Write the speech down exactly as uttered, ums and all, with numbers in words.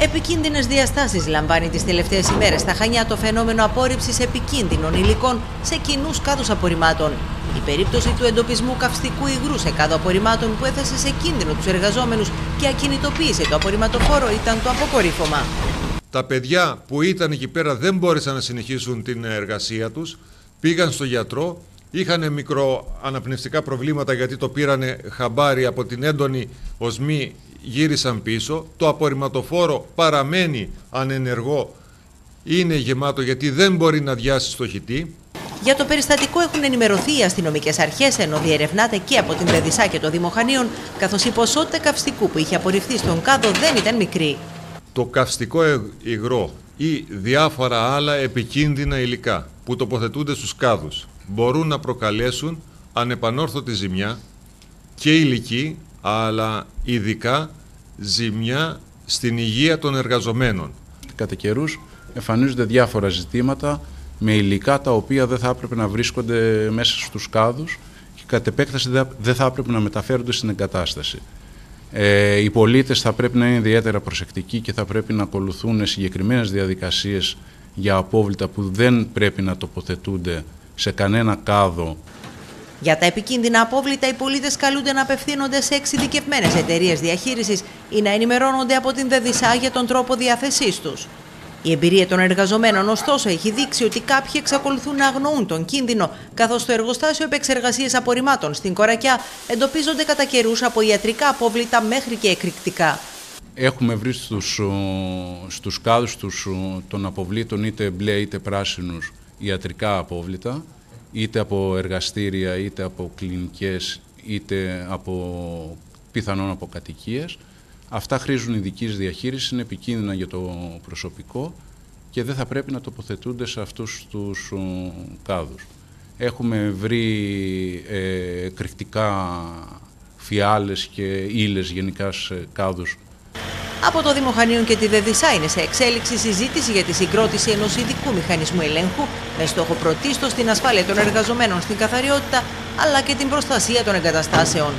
Επικίνδυνες διαστάσεις λαμβάνει τις τελευταίες ημέρες στα Χανιά το φαινόμενο απόρριψης επικίνδυνων υλικών σε κοινούς κάδους απορριμμάτων. Η περίπτωση του εντοπισμού καυστικού υγρού σε κάδο απορριμμάτων που έθεσε σε κίνδυνο τους εργαζόμενους και ακινητοποίησε το απορριμματοφόρο ήταν το αποκορύφωμα. Τα παιδιά που ήταν εκεί πέρα δεν μπόρεσαν να συνεχίσουν την εργασία τους, πήγαν στο γιατρό, είχαν μικροαναπνευστικά προβλήματα γιατί το πήρανε χαμπάρι από την έντονη οσμή, γύρισαν πίσω. Το απορριμματοφόρο παραμένει ανενεργό, είναι γεμάτο γιατί δεν μπορεί να διάσει στο χιτί. Για το περιστατικό έχουν ενημερωθεί οι αστυνομικές αρχές, ενώ διερευνάται και από την Δέδισα και το Δήμο Χανίων, καθώς η ποσότητα καυστικού που είχε απορριφθεί στον κάδο δεν ήταν μικρή. Το καυστικό υγρό ή διάφορα άλλα επικίνδυνα υλικά που τοποθετούνται στους κάδους μπορούν να προκαλέσουν ανεπανόρθωτη ζημιά και υλική, αλλά ειδικά ζημιά στην υγεία των εργαζομένων. Κατά καιρούς εμφανίζονται διάφορα ζητήματα με υλικά τα οποία δεν θα έπρεπε να βρίσκονται μέσα στους κάδους και κατ' επέκταση δεν θα έπρεπε να μεταφέρονται στην εγκατάσταση. Ε, οι πολίτες θα πρέπει να είναι ιδιαίτερα προσεκτικοί και θα πρέπει να ακολουθούν συγκεκριμένες διαδικασίες για απόβλητα που δεν πρέπει να τοποθετούνται σε κανένα κάδο. Για τα επικίνδυνα απόβλητα, οι πολίτες καλούνται να απευθύνονται σε εξειδικευμένες εταιρείες διαχείρισης ή να ενημερώνονται από την Δέδισα για τον τρόπο διάθεσής τους. Η εμπειρία των εργαζομένων, ωστόσο, έχει δείξει ότι κάποιοι εξακολουθούν να αγνοούν τον κίνδυνο, καθώς στο εργοστάσιο επεξεργασίας απορριμμάτων στην Κορακιά εντοπίζονται κατά καιρούς από ιατρικά απόβλητα μέχρι και εκρηκτικά. Έχουμε βρει στους, στους κάδους τους, των αποβλήτων είτε μπλε είτε πράσινους ιατρικά απόβλητα, είτε από εργαστήρια, είτε από κλινικές, είτε από πιθανόν από κατοικίες. Αυτά χρήζουν ειδικής διαχείρισης, είναι επικίνδυνα για το προσωπικό και δεν θα πρέπει να τοποθετούνται σε αυτούς τους κάδους. Έχουμε βρει ε, κρυκτικά φιάλες και ύλες γενικά σε κάδους. Από το Δήμο Χανίων και τη Δέδισα είναι σε εξέλιξη συζήτηση για τη συγκρότηση ενός ειδικού μηχανισμού ελέγχου με στόχο πρωτίστως την ασφάλεια των εργαζομένων στην καθαριότητα αλλά και την προστασία των εγκαταστάσεων.